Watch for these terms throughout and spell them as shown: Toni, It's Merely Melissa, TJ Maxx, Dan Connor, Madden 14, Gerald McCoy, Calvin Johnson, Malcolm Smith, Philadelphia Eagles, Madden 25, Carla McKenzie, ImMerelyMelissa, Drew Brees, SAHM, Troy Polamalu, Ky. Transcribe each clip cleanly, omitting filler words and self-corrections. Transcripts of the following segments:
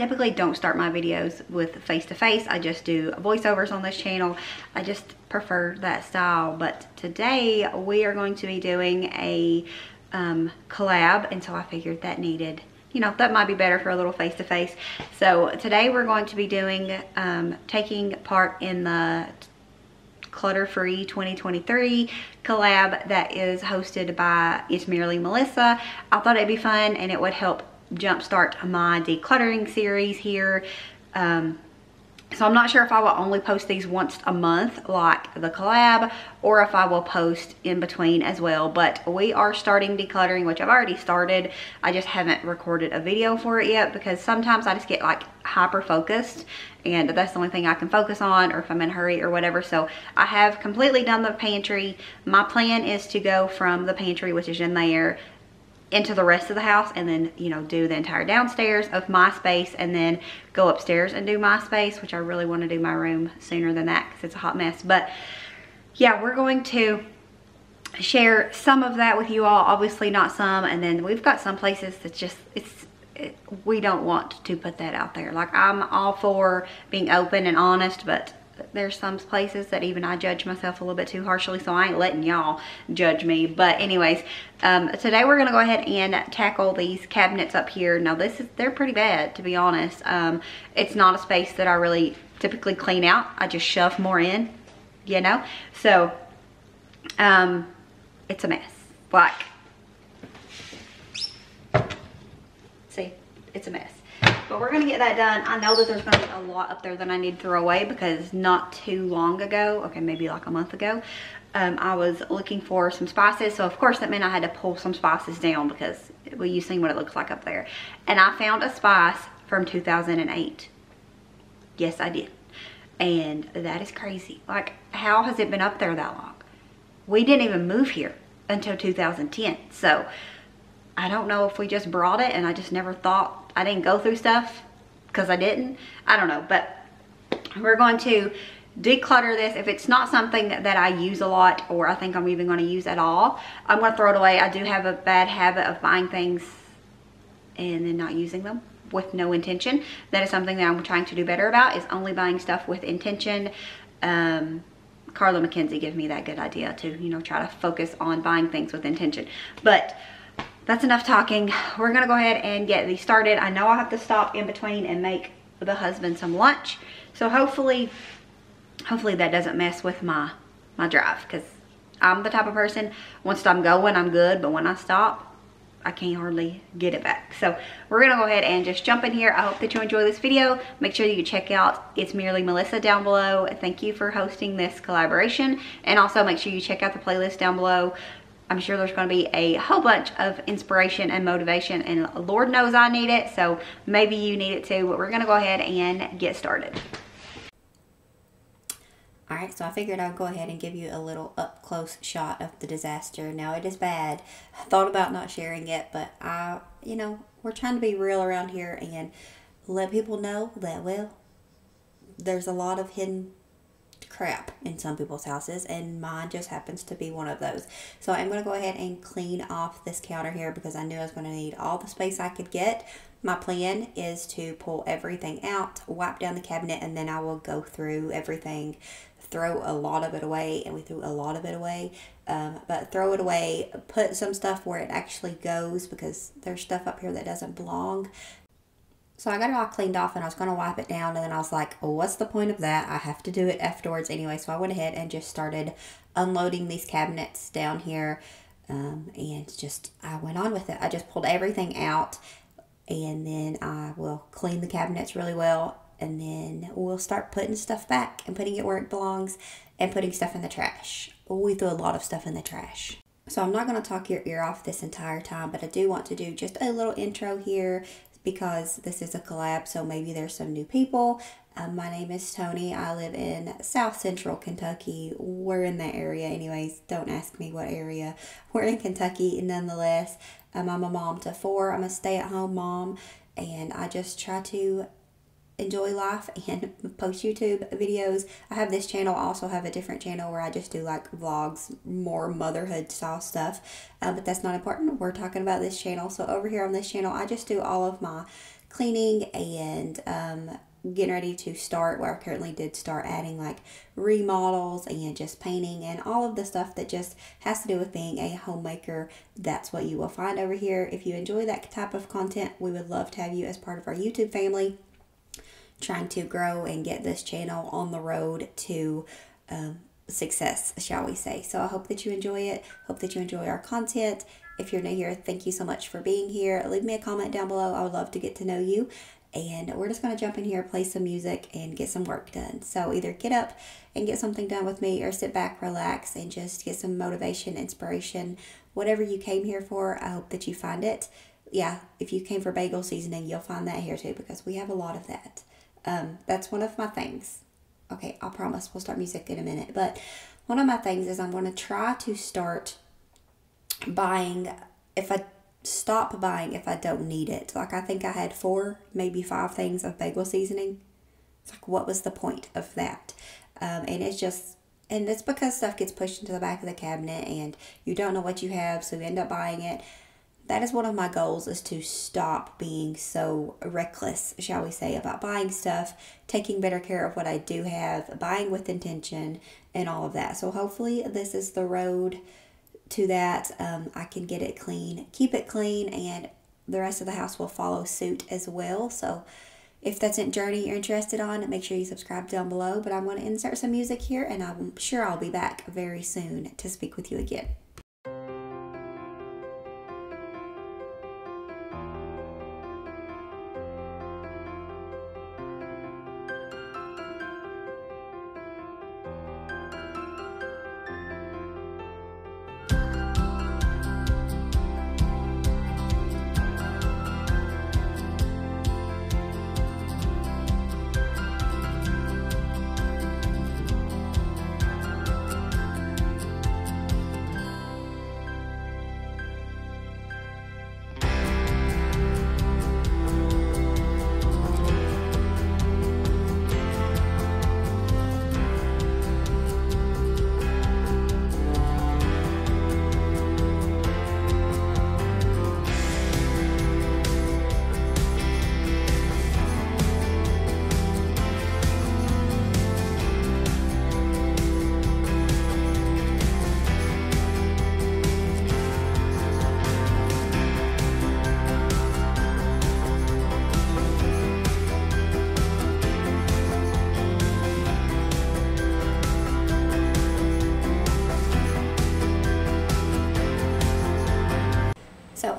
typically don't start my videos with face-to-face. I just do voiceovers on this channel. I just prefer that style. But today we are going to be doing a collab, and so I figured that needed, you know, that might be better for a little face-to-face. So today we're going to be doing, taking part in the Clutter-Free 2023 collab that is hosted by It's Merely Melissa. I thought it'd be fun and it would help jumpstart my decluttering series here. So I'm not sure if I will only post these once a month like the collab, or if I will post in between as well. But we are starting decluttering, which I've already started. I just haven't recorded a video for it yet because sometimes I just get like hyper focused and that's the only thing I can focus on, or if I'm in a hurry or whatever. So I have completely done the pantry. My plan is to go from the pantry, which is in there, into the rest of the house, and then, you know, do the entire downstairs of my space, and then go upstairs and do my space, which I really want to do my room sooner than that because it's a hot mess. But yeah, we're going to share some of that with you all, obviously not some, and then we've got some places that just, we don't want to put that out there. Like, I'm all for being open and honest, but there's some places that even I judge myself a little bit too harshly, so I ain't letting y'all judge me. But anyways, today we're gonna go ahead and tackle these cabinets up here. Now they're pretty bad, to be honest. It's not a space that I really typically clean out. I just shove more in, you know. So it's a mess. Like, see, it's a mess. But we're going to get that done. I know that there's going to be a lot up there that I need to throw away because not too long ago, okay, maybe like a month ago, I was looking for some spices. So of course that meant I had to pull some spices down because, well, you've seen what it looks like up there. And I found a spice from 2008. Yes, I did. And that is crazy. Like, how has it been up there that long? We didn't even move here until 2010. So I don't know if we just brought it and I just never thought, I didn't go through stuff because I didn't. I don't know, but we're going to declutter this. If it's not something that I use a lot, or I think I'm even going to use at all, I'm going to throw it away. I do have a bad habit of buying things and then not using them with no intention. That is something that I'm trying to do better about, is only buying stuff with intention. Carla McKenzie gave me that good idea to, you know, try to focus on buying things with intention. But that's enough talking. We're gonna go ahead and get these started. I know I have to stop in between and make the husband some lunch, so hopefully that doesn't mess with my drive, because I'm the type of person, once I'm going, I'm good, but when I stop, I can't hardly get it back. So we're gonna go ahead and just jump in here. I hope that you enjoy this video. Make sure you check out It's Merely Melissa down below. Thank you for hosting this collaboration, and also make sure you check out the playlist down below. I'm sure there's going to be a whole bunch of inspiration and motivation, and Lord knows I need it, so maybe you need it too. But we're going to go ahead and get started. Alright, so I figured I'd go ahead and give you a little up-close shot of the disaster. Now, it is bad. I thought about not sharing it, but you know, we're trying to be real around here and let people know that, well, there's a lot of hidden crap in some people's houses, and mine just happens to be one of those. So I'm going to go ahead and clean off this counter here because I knew I was going to need all the space I could get. My plan is to pull everything out, wipe down the cabinet, and then I will go through everything, throw a lot of it away, and we threw a lot of it away, but throw it away, put some stuff where it actually goes because there's stuff up here that doesn't belong. So I got it all cleaned off and I was going to wipe it down, and then I was like, oh, what's the point of that? I have to do it afterwards anyway. So I went ahead and just started unloading these cabinets down here, and just, I went on with it. I just pulled everything out, and then I will clean the cabinets really well, and then we'll start putting stuff back and putting it where it belongs and putting stuff in the trash. We threw a lot of stuff in the trash. So I'm not going to talk your ear off this entire time, but I do want to do just a little intro here, because this is a collab, so maybe there's some new people. My name is Tony. I live in South Central Kentucky. We're in that area anyways. Don't ask me what area. We're in Kentucky nonetheless. I'm a mom to four. I'm a stay-at-home mom, and I just try to enjoy life and post YouTube videos. I have this channel. I also have a different channel where I just do like vlogs, more motherhood style stuff, but that's not important. We're talking about this channel. So over here on this channel, I just do all of my cleaning and getting ready to start where I currently did start adding like remodels and just painting and all of the stuff that just has to do with being a homemaker. That's what you will find over here. If you enjoy that type of content, we would love to have you as part of our YouTube family, trying to grow and get this channel on the road to success, shall we say. So I hope that you enjoy it. Hope that you enjoy our content. If you're new here, thank you so much for being here. Leave me a comment down below. I would love to get to know you. And we're just going to jump in here, play some music, and get some work done. So either get up and get something done with me, or sit back, relax, and just get some motivation, inspiration, whatever you came here for. I hope that you find it. Yeah, if you came for bagel seasoning, you'll find that here too, because we have a lot of that. That's one of my things. Okay, I promise we'll start music in a minute. But one of my things is I'm going to try to start buying, if I don't need it. Like, I think I had 4, maybe 5 things of bagel seasoning. It's like, what was the point of that? And it's just, and it's because stuff gets pushed into the back of the cabinet and you don't know what you have, so you end up buying it. That is one of my goals, is to stop being so reckless, shall we say, about buying stuff, taking better care of what I do have, buying with intention, and all of that. So hopefully this is the road to that. I can get it clean, keep it clean, and the rest of the house will follow suit as well. So if that's a journey you're interested on, make sure you subscribe down below. But I'm going to insert some music here, and I'm sure I'll be back very soon to speak with you again.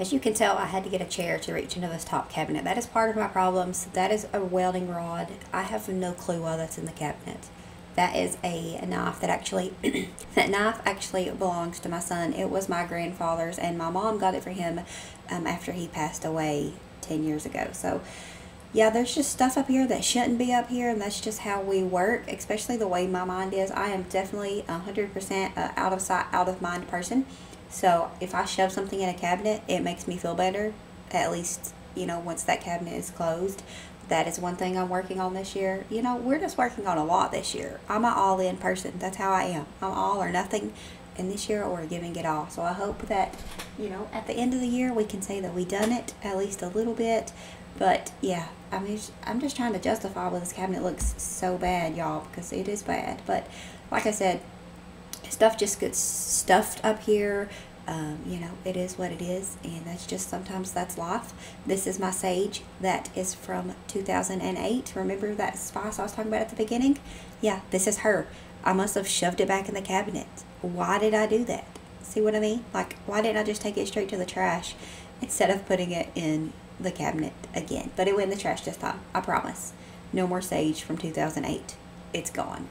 As you can tell, I had to get a chair to reach into this top cabinet. That is part of my problems. That is a welding rod. I have no clue why that's in the cabinet. That is a knife that actually, that knife actually belongs to my son. It was my grandfather's, and my mom got it for him after he passed away 10 years ago. So yeah, there's just stuff up here that shouldn't be up here, and that's just how we work, especially the way my mind is. I am definitely 100% out of sight, out of mind person. So if I shove something in a cabinet, it makes me feel better. At least, you know, once that cabinet is closed. That is one thing I'm working on this year. You know, we're just working on a lot this year. I'm an all-in person. That's how I am. I'm all or nothing. And this year, we're giving it all. So I hope that, you know, at the end of the year, we can say that we done it at least a little bit. But yeah, I mean, I'm just trying to justify why this cabinet looks so bad, y'all, because it is bad. But like I said, stuff just gets stuffed up here. You know, it is what it is, and that's just, sometimes that's life. This is my sage that is from 2008. Remember that spice I was talking about at the beginning? Yeah, this is her. I must have shoved it back in the cabinet. Why did I do that? See what I mean? Like, why didn't I just take it straight to the trash instead of putting it in the cabinet again? But it went in the trash this time, I promise. No more sage from 2008. It's gone.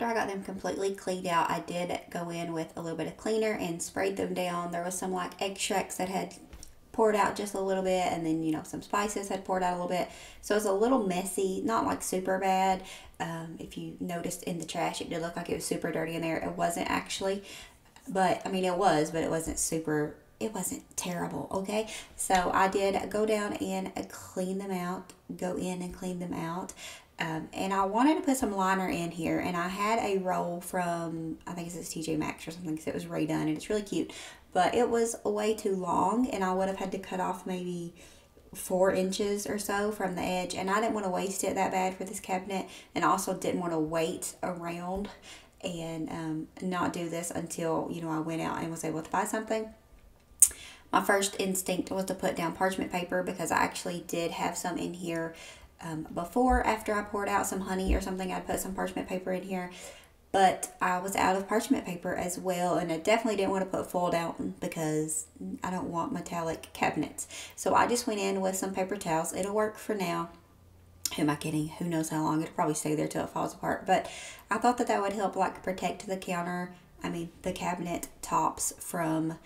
after I got them completely cleaned out, I did go in with a little bit of cleaner and sprayed them down. There was some like extracts that had poured out just a little bit, and then, you know, some spices had poured out a little bit. So it's a little messy, not like super bad. If you noticed in the trash, it did look like it was super dirty in there. It wasn't actually, but I mean it was, but it wasn't super, it wasn't terrible, okay? So I did go down and clean them out, go in and clean them out. And I wanted to put some liner in here, and I had a roll from, I think it says TJ Maxx or something, because it was redone and it's really cute, but it was way too long and I would have had to cut off maybe 4 inches or so from the edge, and I didn't want to waste it that bad for this cabinet, and also didn't want to wait around and not do this until, you know, I went out and was able to buy something. My first instinct was to put down parchment paper, because I actually did have some in here before. After I poured out some honey or something, I put some parchment paper in here, but I was out of parchment paper as well, and I definitely didn't want to put foil down because I don't want metallic cabinets. So I just went in with some paper towels. It'll work for now. Who am I kidding? Who knows how long? It'll probably stay there till it falls apart, but I thought that that would help like protect the counter, I mean the cabinet tops, from,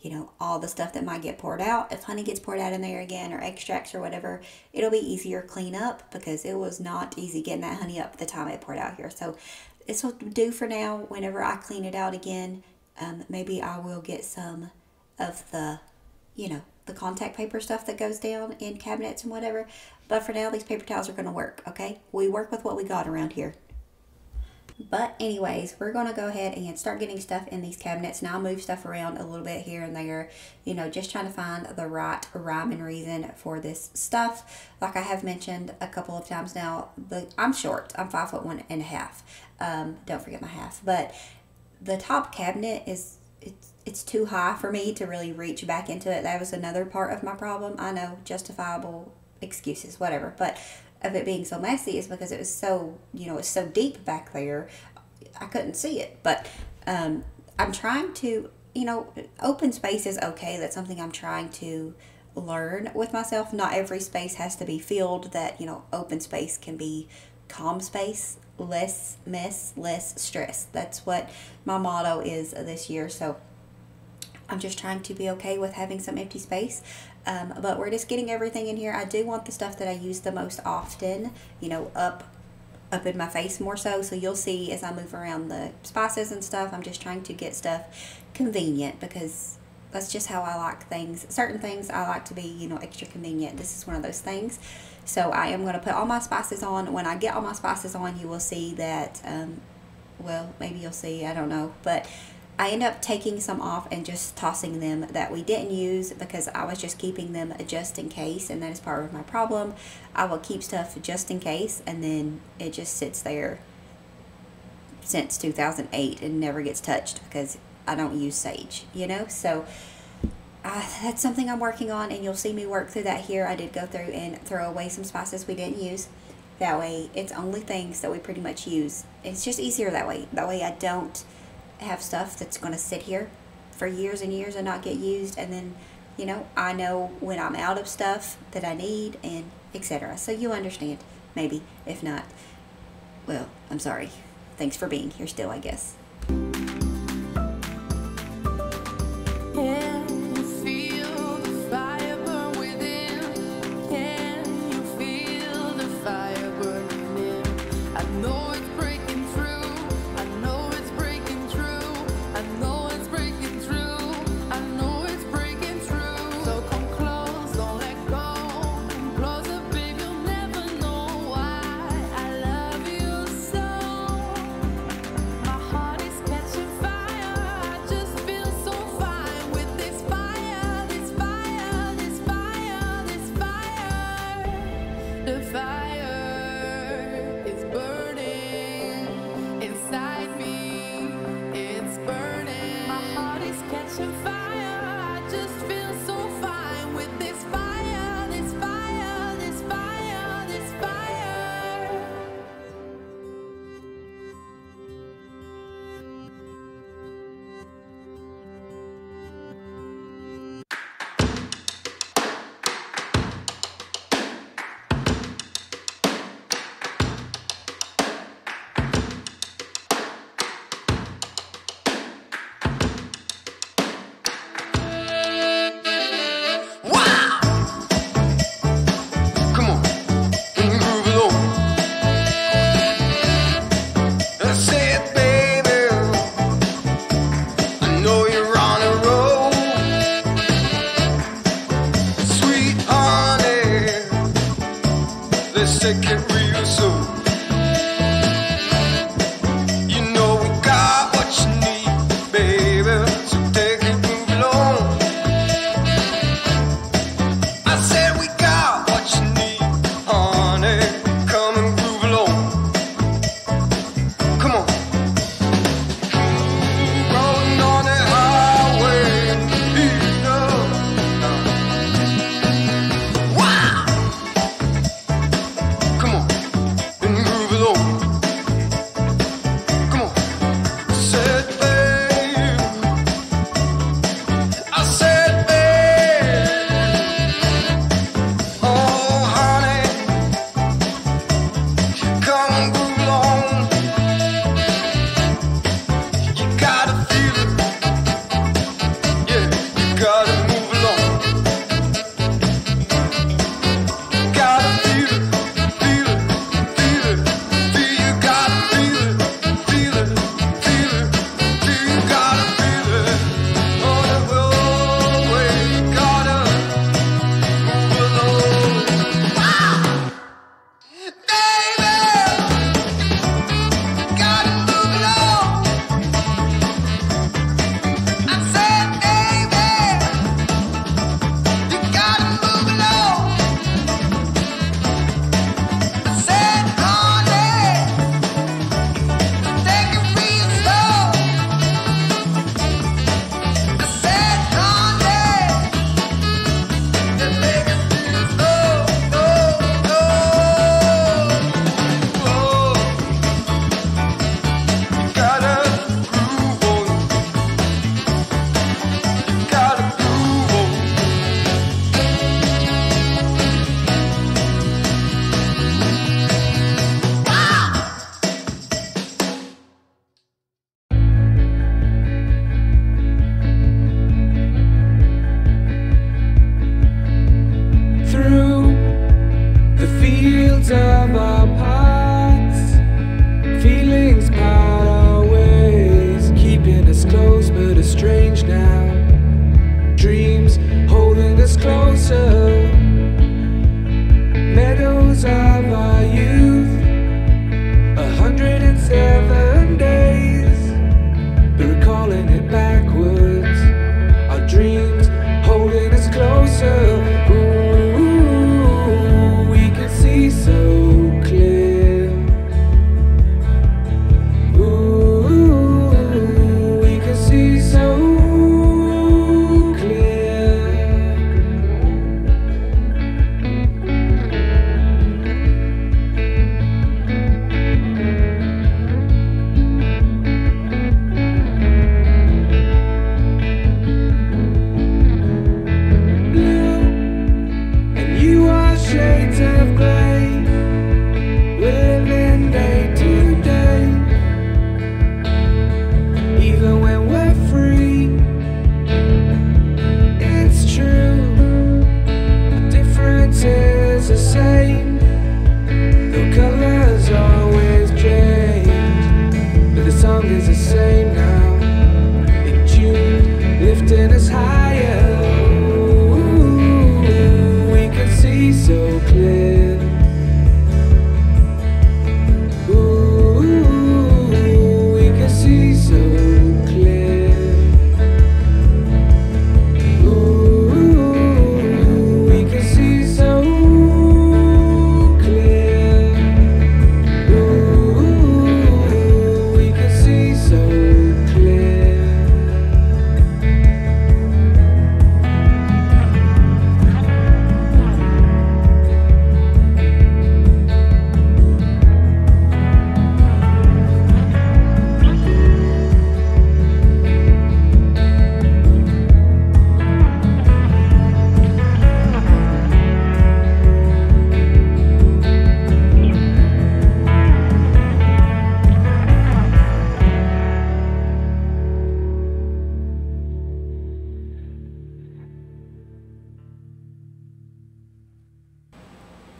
you know, all the stuff that might get poured out. If honey gets poured out in there again, or extracts or whatever, it'll be easier clean up, because it was not easy getting that honey up the time it poured out here. So this will do for now. Whenever I clean it out again, maybe I will get some of the, you know, the contact paper stuff that goes down in cabinets and whatever. But for now, these paper towels are going to work, okay? We work with what we got around here. But anyways, we're going to go ahead and start getting stuff in these cabinets. Now I move stuff around a little bit here and there, you know, just trying to find the right rhyme and reason for this stuff. Like I have mentioned a couple of times now, I'm short. I'm 5'1.5". Don't forget my half. But the top cabinet is, it's too high for me to really reach back into it. That was another part of my problem. I know, justifiable excuses, whatever. But of it being so messy is because it was so, you know, it's so deep back there, I couldn't see it. But I'm trying to, you know, open space is okay. That's something I'm trying to learn with myself. Not every space has to be filled. That, you know, open space can be calm space, less mess, less stress. That's what my motto is this year. So I'm just trying to be okay with having some empty space. But we're just getting everything in here. I do want the stuff that I use the most often, you know, up in my face more so. So you'll see as I move around the spices and stuff, I'm just trying to get stuff convenient, because that's just how I like things. Certain things I like to be, you know, extra convenient. This is one of those things. So I am going to put all my spices on. When I get all my spices on, you will see that, well, maybe you'll see, I don't know, but I end up taking some off and just tossing them that we didn't use, because I was just keeping them just in case, and that is part of my problem. I will keep stuff just in case, and then it just sits there since 2008 and never gets touched because I don't use sage, you know? So that's something I'm working on, and you'll see me work through that here. I did go through and throw away some spices we didn't use. That way it's only things that we pretty much use. It's just easier that way. That way I don't have stuff that's going to sit here for years and years and not get used, and then, you know, I know when I'm out of stuff that I need, and etc. So you understand, maybe. If not, well, I'm sorry. Thanks for being here still, I guess. take it real soon. You know we got what you need, baby, so take it, move along. I said we got what you need, honey, come and groove along. Come on. Rolling on that highway, you know. Wow.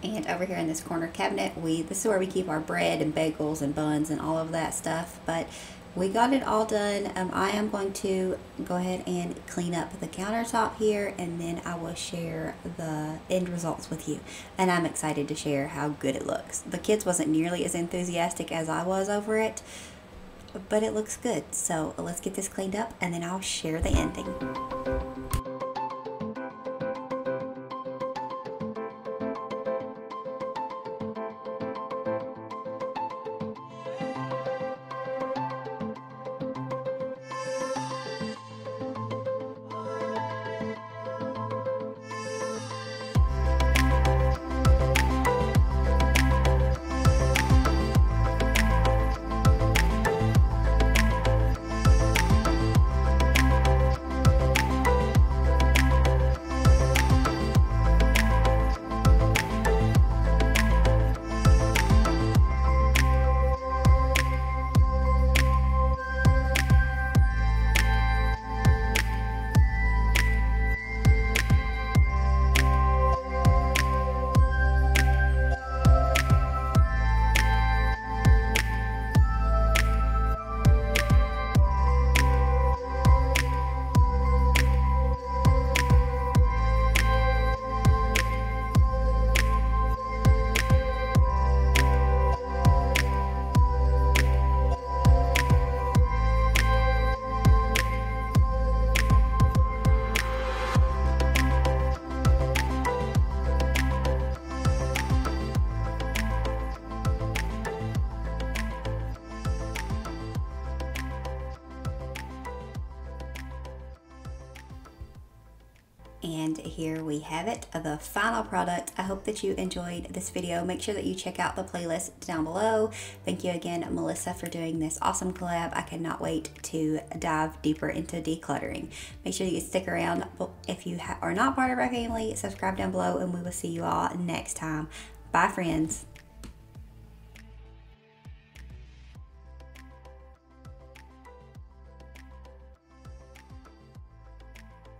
And over here in this corner cabinet, this is where we keep our bread and bagels and buns and all of that stuff. But we got it all done. I am going to go ahead and clean up the countertop here, and then I will share the end results with you. And I'm excited to share how good it looks. The kids wasn't nearly as enthusiastic as I was over it, but it looks good. So let's get this cleaned up and then I'll share the ending. And here we have it, the final product. I hope that you enjoyed this video. Make sure that you check out the playlist down below. Thank you again, Melissa, for doing this awesome collab. I cannot wait to dive deeper into decluttering. Make sure you stick around. If you are not part of our family, subscribe down below, and we will see you all next time. Bye, friends.